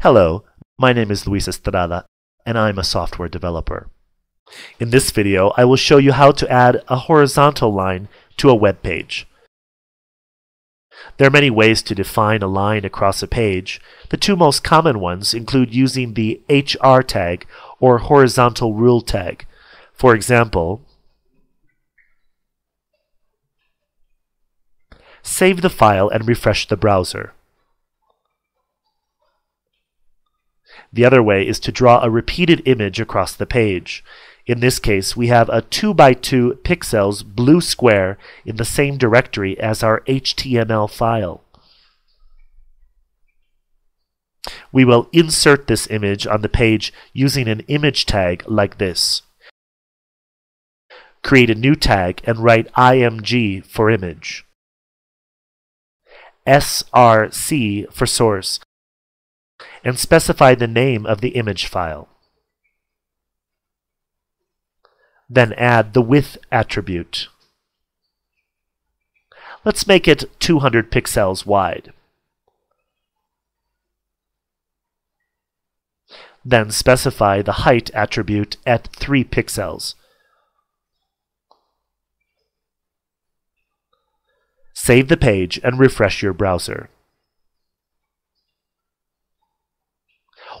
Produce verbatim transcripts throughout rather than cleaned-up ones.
Hello, my name is Luis Estrada, and I'm a software developer. In this video, I will show you how to add a horizontal line to a web page. There are many ways to define a line across a page. The two most common ones include using the H R tag or horizontal rule tag. For example, save the file and refresh the browser. The other way is to draw a repeated image across the page. In this case, we have a two by two pixels blue square in the same directory as our H T M L file. We will insert this image on the page using an image tag like this. Create a new tag and write I M G for image, S R C for source, and specify the name of the image file. Then add the width attribute. Let's make it two hundred pixels wide. Then specify the height attribute at three pixels. Save the page and refresh your browser.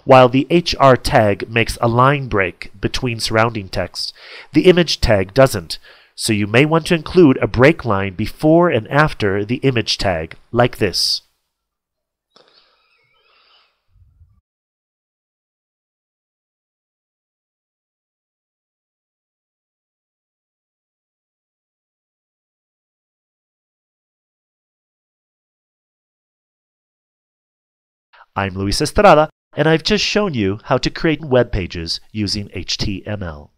While the H R tag makes a line break between surrounding text, the image tag doesn't, so you may want to include a break line before and after the image tag, like this. I'm Luis Estrada, and I've just shown you how to create web pages using H T M L.